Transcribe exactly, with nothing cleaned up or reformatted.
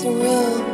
surreal.